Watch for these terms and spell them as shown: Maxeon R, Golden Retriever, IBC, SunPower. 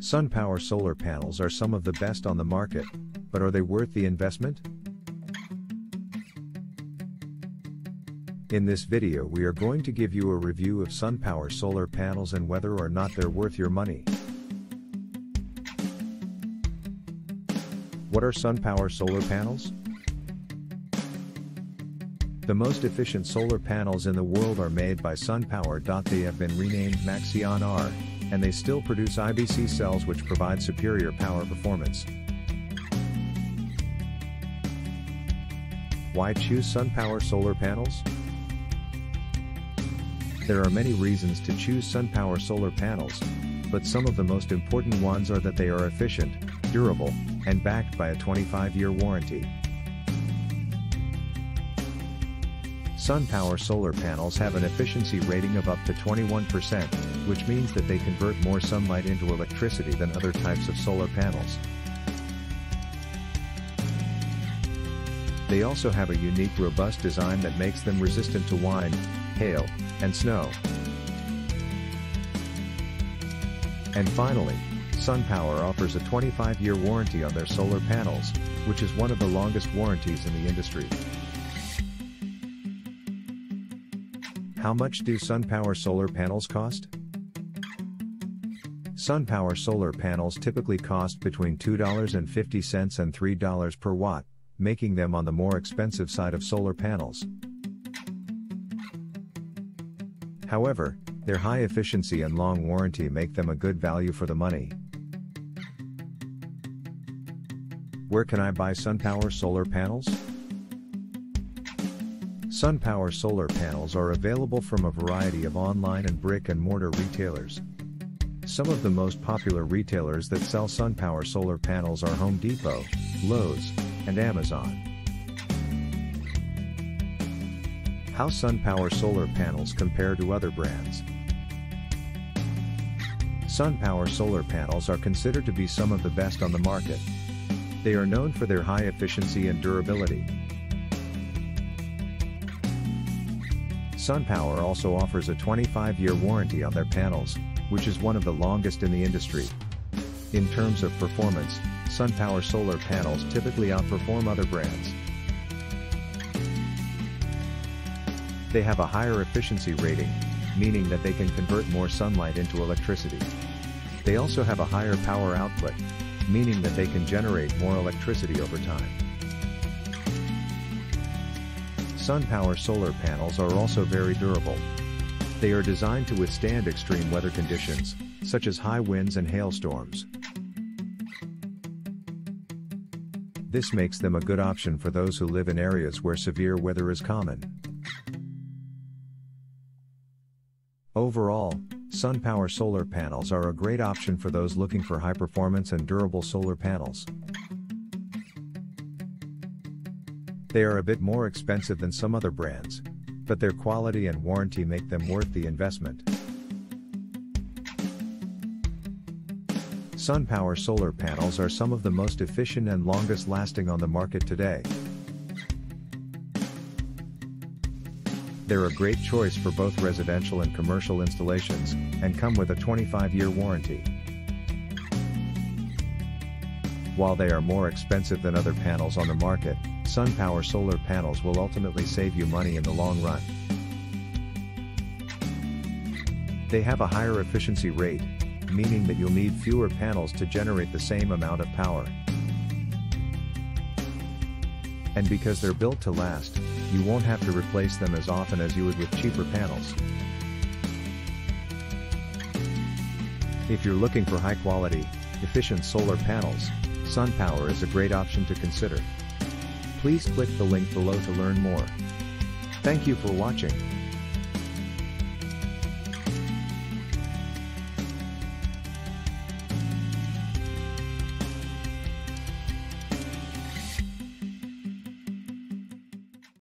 SunPower solar panels are some of the best on the market, but are they worth the investment? In this video we are going to give you a review of SunPower solar panels and whether or not they're worth your money. What are SunPower solar panels? The most efficient solar panels in the world are made by SunPower. They have been renamed Maxeon R, and they still produce IBC cells which provide superior power performance. Why choose SunPower solar panels? There are many reasons to choose SunPower solar panels, but some of the most important ones are that they are efficient, durable, and backed by a 25-year warranty. SunPower solar panels have an efficiency rating of up to 21%, which means that they convert more sunlight into electricity than other types of solar panels. They also have a unique, robust design that makes them resistant to wind, hail, and snow. And finally, SunPower offers a 25-year warranty on their solar panels, which is one of the longest warranties in the industry. How much do SunPower solar panels cost? SunPower solar panels typically cost between $2.50 and $3 per watt, making them on the more expensive side of solar panels. However, their high efficiency and long warranty make them a good value for the money. Where can I buy SunPower solar panels? SunPower solar panels are available from a variety of online and brick-and-mortar retailers. Some of the most popular retailers that sell SunPower solar panels are Home Depot, Lowe's, and Amazon. How SunPower solar panels compare to other brands? SunPower solar panels are considered to be some of the best on the market. They are known for their high efficiency and durability. SunPower also offers a 25-year warranty on their panels, which is one of the longest in the industry. In terms of performance, SunPower solar panels typically outperform other brands. They have a higher efficiency rating, meaning that they can convert more sunlight into electricity. They also have a higher power output, meaning that they can generate more electricity over time. SunPower solar panels are also very durable. They are designed to withstand extreme weather conditions, such as high winds and hailstorms. This makes them a good option for those who live in areas where severe weather is common. Overall, SunPower solar panels are a great option for those looking for high performance and durable solar panels. They are a bit more expensive than some other brands, but their quality and warranty make them worth the investment. SunPower solar panels are some of the most efficient and longest lasting on the market today. They're a great choice for both residential and commercial installations, and come with a 25-year warranty. While they are more expensive than other panels on the market, SunPower solar panels will ultimately save you money in the long run. They have a higher efficiency rate, meaning that you'll need fewer panels to generate the same amount of power. And because they're built to last, you won't have to replace them as often as you would with cheaper panels. If you're looking for high-quality, efficient solar panels, SunPower is a great option to consider. Please click the link below to learn more. Thank you for watching.